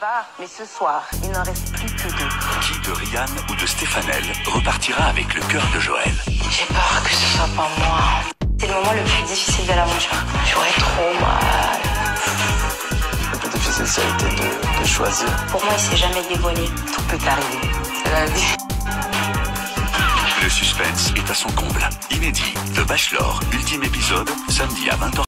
Va, mais ce soir, il n'en reste plus que deux. Qui de Ryan ou de Stéphanel repartira avec le cœur de Joël? J'ai peur que ce soit pas moi. C'est le moment le plus difficile de l'aventure. J'aurais trop mal. Le plus difficile, ça a été de choisir. Pour moi, il s'est jamais dévoilé. Tout peut arriver. C'est la vie. Le suspense est à son comble. Inédit, The Bachelor, ultime épisode, samedi à 20h.